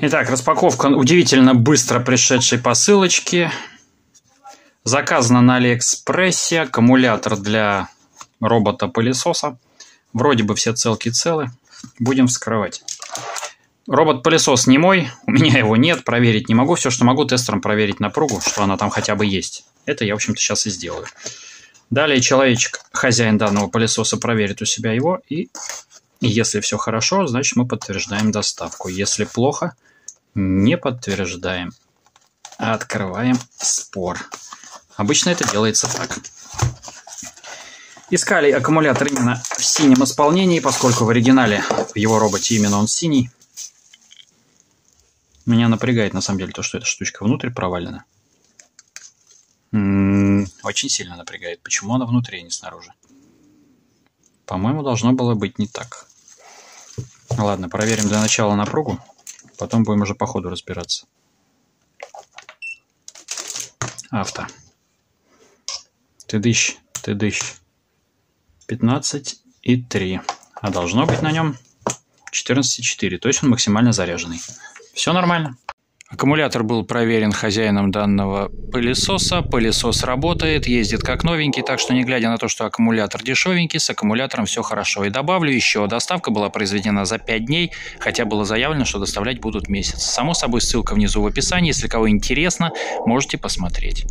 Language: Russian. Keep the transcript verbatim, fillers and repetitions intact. Итак, распаковка удивительно быстро пришедшей посылочки. Заказано на Алиэкспрессе аккумулятор для робота-пылесоса. Вроде бы все целки целы. Будем вскрывать. Робот-пылесос не мой. У меня его нет, проверить не могу. Все, что могу, тестером проверить напругу, что она там хотя бы есть. Это я, в общем-то, сейчас и сделаю. Далее человечек, хозяин данного пылесоса, проверит у себя его. И если все хорошо, значит мы подтверждаем доставку. Если плохо, не подтверждаем. Открываем спор. Обычно это делается так. Искали аккумулятор именно в синем исполнении, поскольку в оригинале в его роботе именно он синий. Меня напрягает на самом деле то, что эта штучка внутрь провалена. М-м, очень сильно напрягает. Почему она внутри, а не снаружи? По-моему, должно было быть не так. Ладно, проверим для начала напругу. Потом будем уже по ходу разбираться. Авто. Тыдыщ, тыдыщ. пятнадцать и три. А должно быть на нем четырнадцать и четыре. То есть он максимально заряженный. Все нормально. Аккумулятор был проверен хозяином данного пылесоса. Пылесос работает, ездит как новенький, так что не глядя на то, что аккумулятор дешевенький, с аккумулятором все хорошо. И добавлю еще, доставка была произведена за пять дней, хотя было заявлено, что доставлять будут месяц. Само собой, ссылка внизу в описании, если кого интересно, можете посмотреть.